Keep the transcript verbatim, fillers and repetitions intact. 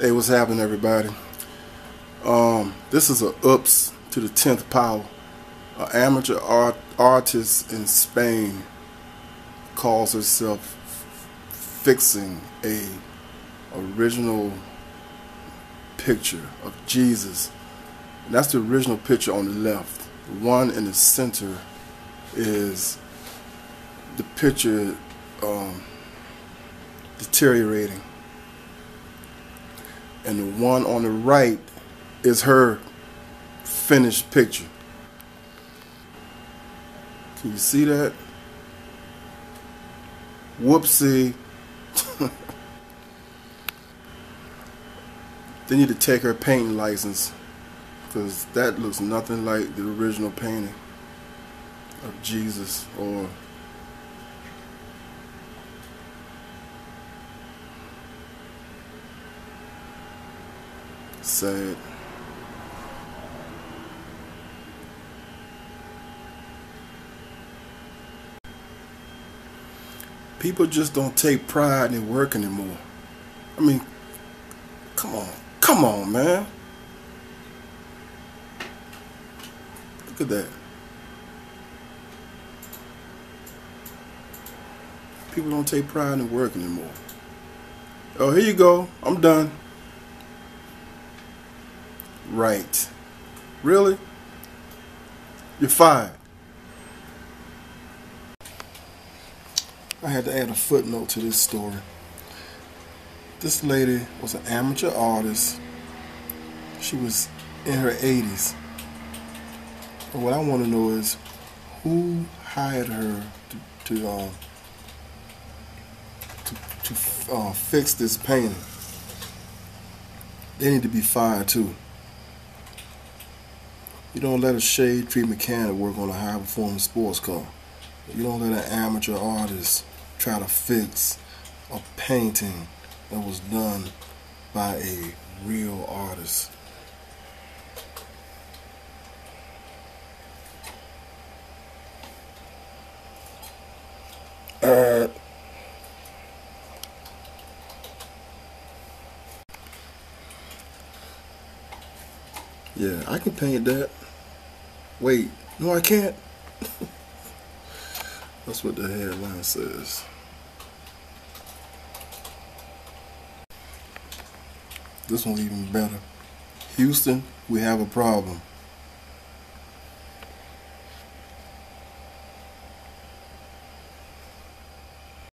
Hey, what's happening, everybody? Um, this is a ups to the tenth power. An amateur art, artist in Spain calls herself fixing a original picture of Jesus. And that's the original picture on the left. The one in the center is the picture um, deteriorating, and the one on the right is her finished picture. Can you see that? Whoopsie. They need to take her painting license, because that looks nothing like the original painting of Jesus. Or sad. People just don't take pride in work anymore. I mean, come on, come on, man. Look at that. People don't take pride in work anymore. Oh, here you go. I'm done. Right. Really? You're fired. I had to add a footnote to this story. This lady was an amateur artist. She was in her eighties. And what I want to know is who hired her to to uh, to, to uh, fix this painting. They need to be fired too. You don't let a shade tree mechanic work on a high performance sports car. You don't let an amateur artist try to fix a painting that was done by a real artist. Uh, yeah, I can paint that. Wait, no, I can't. That's what the headline says. This one's even better. Houston, we have a problem.